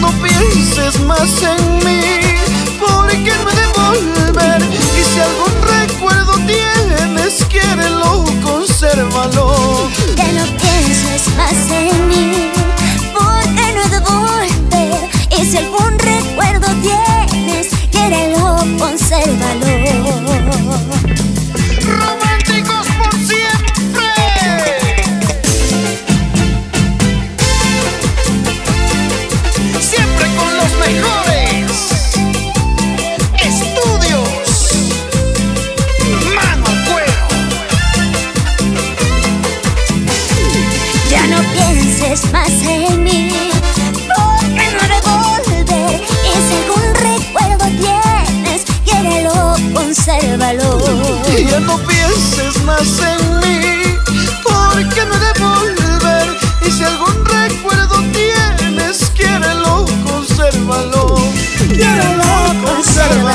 no pienses más en mí, porque no he de volver. Y si algún recuerdo tienes, quiérelo, consérvalo. Ya no pienses más en mí, porque no he de volver. Y si algún recuerdo tienes, quiérelo, consérvalo. Más en mí, porque no revolver. Y si algún recuerdo tienes, quiérelo, consérvalo. Ya no pienses más en mí, porque no devolver. Y si algún recuerdo tienes, quiérelo, consérvalo. Quiérelo, consérvalo.